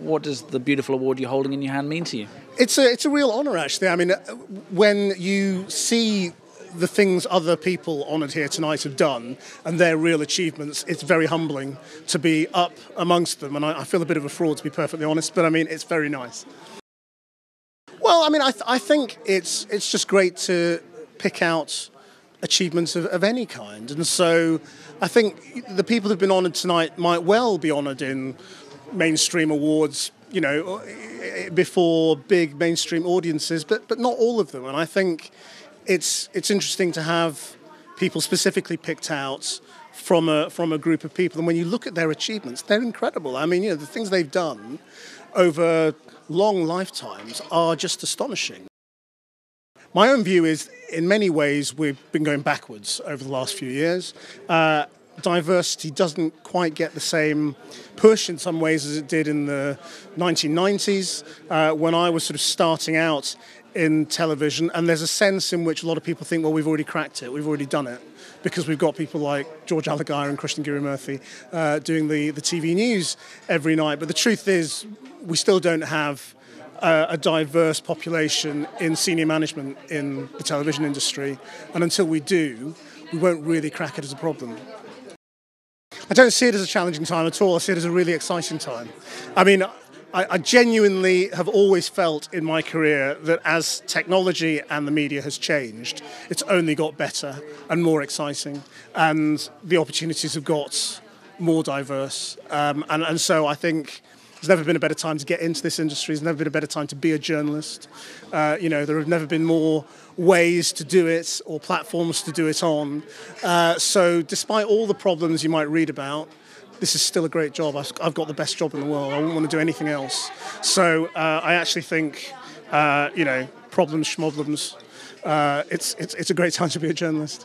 what does the beautiful award you're holding in your hand mean to you? It's a real honour, actually. I mean, when you see the things other people honoured here tonight have done and their real achievements, it's very humbling to be up amongst them. And I feel a bit of a fraud, to be perfectly honest, but I mean, it's very nice. Well, I mean, I think it's just great to pick out achievements of any kind. And so I think the people who've been honoured tonight might well be honoured in mainstream awards, you know, before big mainstream audiences, but not all of them. And I think it's interesting to have people specifically picked out from a group of people. And when you look at their achievements, they're incredible. I mean, you know, the things they've done over long lifetimes are just astonishing. My own view is, in many ways, we've been going backwards over the last few years. Diversity doesn't quite get the same push in some ways as it did in the 1990s, when I was sort of starting out in television. And there's a sense in which a lot of people think, well, we've already cracked it, we've already done it, because we've got people like George Alagiah and Krishnan Guru-Murthy doing the TV news every night. But the truth is, we still don't have a diverse population in senior management in the television industry, and until we do, we won't really crack it as a problem. I don't see it as a challenging time at all. I see it as a really exciting time. I mean, I genuinely have always felt in my career that as technology and the media has changed, it's only got better and more exciting, and the opportunities have got more diverse, and so I think there's never been a better time to get into this industry. There's never been a better time to be a journalist. You know, there have never been more ways to do it or platforms to do it on. So despite all the problems you might read about, this is still a great job. I've got the best job in the world. I wouldn't want to do anything else. So I actually think, you know, problems, schmoblums, it's a great time to be a journalist.